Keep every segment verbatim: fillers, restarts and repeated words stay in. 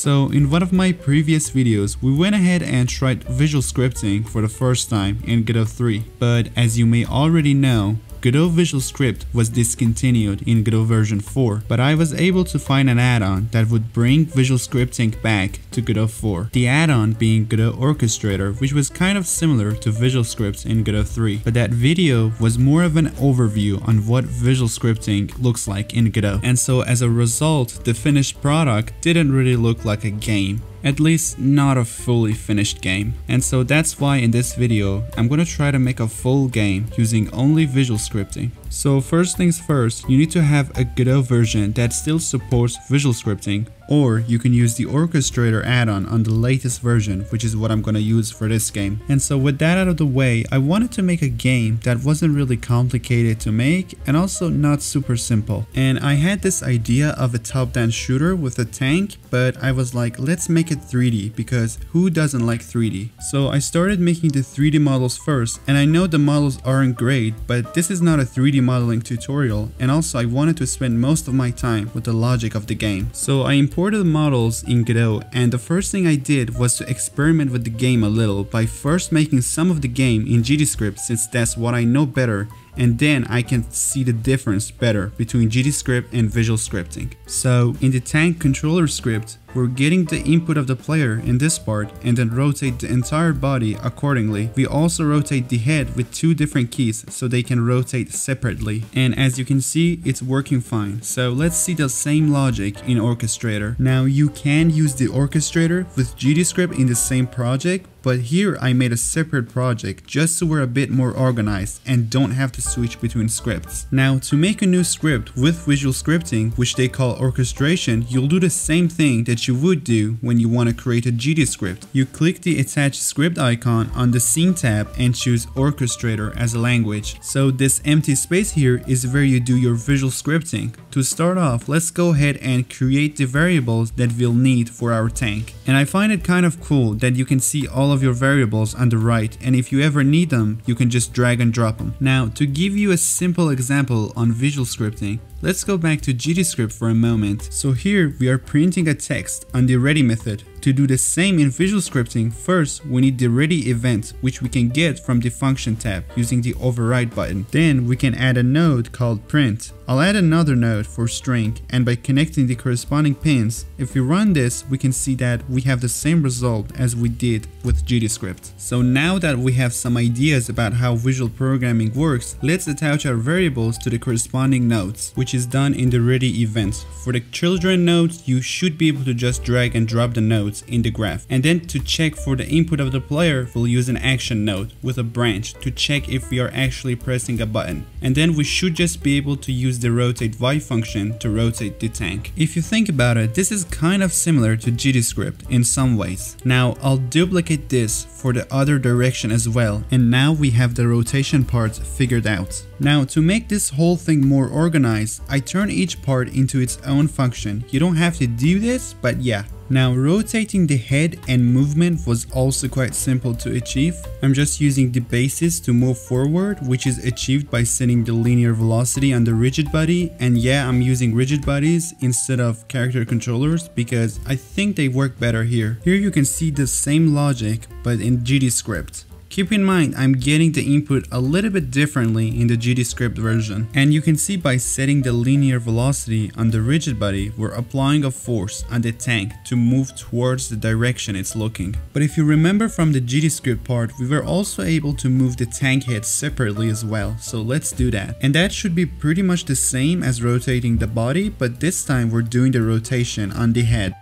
So in one of my previous videos, we went ahead and tried visual scripting for the first time in Godot three, but as you may already know, Godot Visual Script was discontinued in Godot version four, but I was able to find an add-on that would bring visual scripting back to Godot four. The add-on being Godot Orchestrator, which was kind of similar to visual scripts in Godot three, but that video was more of an overview on what visual scripting looks like in Godot. And so as a result, the finished product didn't really look like a game. At least not a fully finished game. And so that's why in this video, I'm gonna try to make a full game using only visual scripting. So first things first, you need to have a Godot version that still supports visual scripting, or you can use the Orchestrator add-on on the latest version, which is what I'm gonna use for this game. And so with that out of the way, I wanted to make a game that wasn't really complicated to make and also not super simple. And I had this idea of a top-down shooter with a tank, but I was like, let's make it three D because who doesn't like three D? So I started making the three D models first, and I know the models aren't great, but this is not a three D modeling tutorial, and also I wanted to spend most of my time with the logic of the game. So I imported imported models in Godot, and the first thing I did was to experiment with the game a little by first making some of the game in GDScript, since that's what I know better, and then I can see the difference better between GDScript and visual scripting. So in the tank controller script, we're getting the input of the player in this part and then rotate the entire body accordingly. We also rotate the head with two different keys so they can rotate separately. And as you can see, it's working fine. So let's see the same logic in Orchestrator. Now you can use the Orchestrator with GDScript in the same project, but here I made a separate project just so we're a bit more organized and don't have to switch between scripts. Now to make a new script with visual scripting, which they call orchestration, you'll do the same thing that you would do when you want to create a GDScript. You click the attached script icon on the scene tab and choose Orchestrator as a language. So this empty space here is where you do your visual scripting. To start off, let's go ahead and create the variables that we'll need for our tank. And I find it kind of cool that you can see all of your variables on the right, and if you ever need them, you can just drag and drop them. Now, to give you a simple example on visual scripting, let's go back to GDScript for a moment. So here we are printing a text on the ready method. To do the same in visual scripting, first we need the ready event, which we can get from the function tab using the override button. Then we can add a node called print. I'll add another node for string, and by connecting the corresponding pins, if we run this, we can see that we have the same result as we did with GDScript. So now that we have some ideas about how visual programming works, let's attach our variables to the corresponding nodes, which is done in the ready event. For the children nodes, you should be able to just drag and drop the nodes in the graph. And then to check for the input of the player, we'll use an action node with a branch to check if we are actually pressing a button. And then we should just be able to use the rotate Y function to rotate the tank. If you think about it, this is kind of similar to GDScript in some ways. Now I'll duplicate this for the other direction as well, and now we have the rotation part figured out. Now to make this whole thing more organized, I turn each part into its own function. You don't have to do this, but yeah. Now rotating the head and movement was also quite simple to achieve. I'm just using the basis to move forward, which is achieved by setting the linear velocity on the rigid body. And yeah, I'm using rigid bodies instead of character controllers because I think they work better here. Here you can see the same logic but in GDScript. Keep in mind, I'm getting the input a little bit differently in the GDScript version. And you can see by setting the linear velocity on the rigid body, we're applying a force on the tank to move towards the direction it's looking. But if you remember from the GDScript part, we were also able to move the tank head separately as well. So let's do that. And that should be pretty much the same as rotating the body, but this time we're doing the rotation on the head.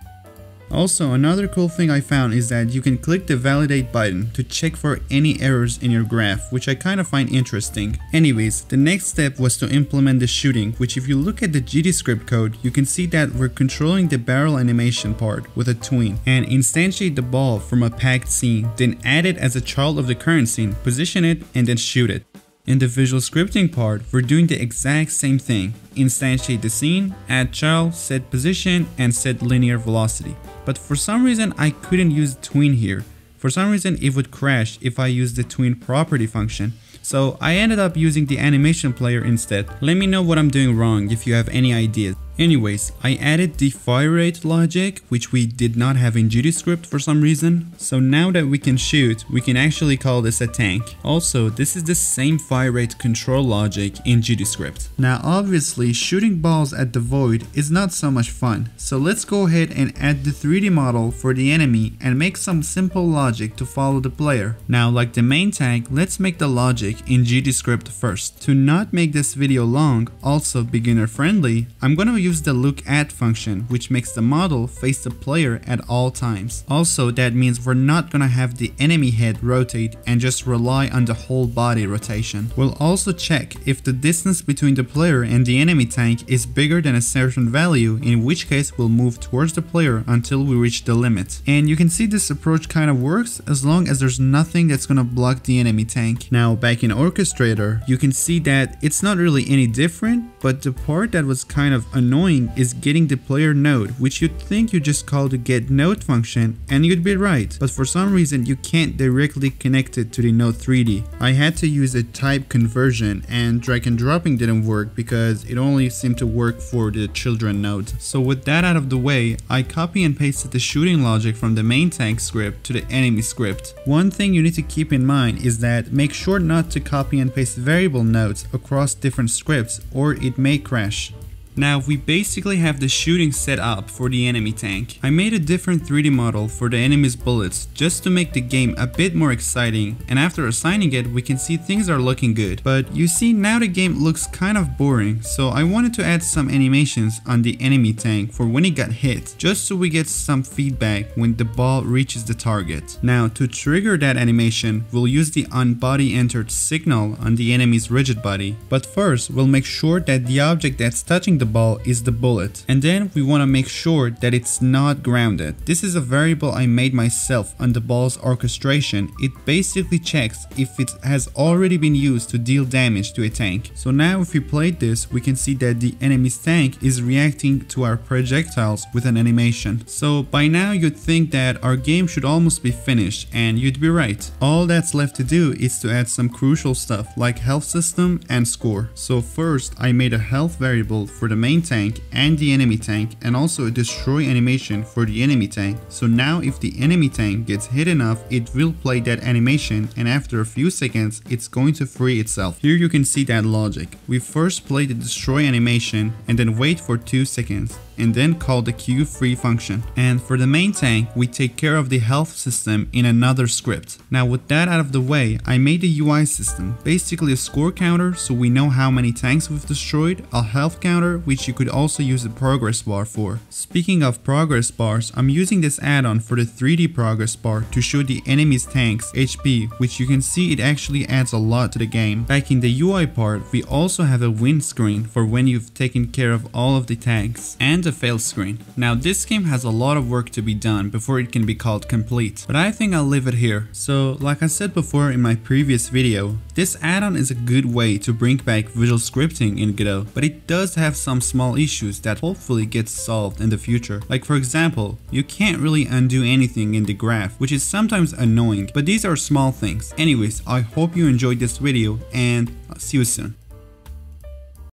Also, another cool thing I found is that you can click the validate button to check for any errors in your graph, which I kind of find interesting. Anyways, the next step was to implement the shooting, which if you look at the GDScript code, you can see that we're controlling the barrel animation part with a tween and instantiate the ball from a packed scene, then add it as a child of the current scene, position it, and then shoot it. In the visual scripting part, we're doing the exact same thing. Instantiate the scene, add child, set position, and set linear velocity. But for some reason I couldn't use tween here. For some reason it would crash if I used the tween property function. So I ended up using the animation player instead. Let me know what I'm doing wrong if you have any ideas. Anyways, I added the fire rate logic, which we did not have in GDScript for some reason. So now that we can shoot, we can actually call this a tank. Also, this is the same fire rate control logic in GDScript. Now obviously shooting balls at the void is not so much fun, so let's go ahead and add the three D model for the enemy and make some simple logic to follow the player. Now like the main tag, let's make the logic in GDScript first. To not make this video long, also beginner friendly, I'm gonna use Use the look at function, which makes the model face the player at all times. Also, that means we're not gonna have the enemy head rotate and just rely on the whole body rotation. We'll also check if the distance between the player and the enemy tank is bigger than a certain value, in which case we'll move towards the player until we reach the limit. And you can see this approach kind of works as long as there's nothing that's gonna block the enemy tank. Now back in Orchestrator, you can see that it's not really any different, but the part that was kind of annoying is getting the player node, which you'd think you just call the get node function and you'd be right, but for some reason you can't directly connect it to the node three D. I had to use a type conversion, and drag and dropping didn't work because it only seemed to work for the children node. So with that out of the way, I copy and pasted the shooting logic from the main tank script to the enemy script. One thing you need to keep in mind is that make sure not to copy and paste variable nodes across different scripts or it may crash. Now we basically have the shooting set up for the enemy tank. I made a different three D model for the enemy's bullets just to make the game a bit more exciting, and after assigning it we can see things are looking good. But you see now the game looks kind of boring, so I wanted to add some animations on the enemy tank for when it got hit, just so we get some feedback when the ball reaches the target. Now to trigger that animation, we'll use the onBody entered signal on the enemy's rigid body. But first we'll make sure that the object that's touching the ball is the bullet, and then we want to make sure that it's not grounded. This is a variable I made myself on the ball's orchestration. It basically checks if it has already been used to deal damage to a tank. So now if we played this, we can see that the enemy's tank is reacting to our projectiles with an animation. So by now you'd think that our game should almost be finished, and you'd be right. All that's left to do is to add some crucial stuff like health system and score. So first I made a health variable for the main tank and the enemy tank, and also a destroy animation for the enemy tank. So now if the enemy tank gets hit enough, it will play that animation, and after a few seconds it's going to free itself. Here you can see that logic. We first play the destroy animation and then wait for two seconds, and then call the Q free function. And for the main tank, we take care of the health system in another script. Now with that out of the way, I made a U I system, basically a score counter so we know how many tanks we've destroyed, a health counter which you could also use a progress bar for. Speaking of progress bars, I'm using this add-on for the three D progress bar to show the enemy's tank's H P, which you can see it actually adds a lot to the game. Back in the U I part, we also have a win screen for when you've taken care of all of the tanks, and a fail screen. Now this game has a lot of work to be done before it can be called complete, but I think I'll leave it here. So like I said before in my previous video, this add-on is a good way to bring back visual scripting in Godot, but it does have some small issues that hopefully get solved in the future. Like for example, you can't really undo anything in the graph, which is sometimes annoying, but these are small things. Anyways, I hope you enjoyed this video, and I'll see you soon.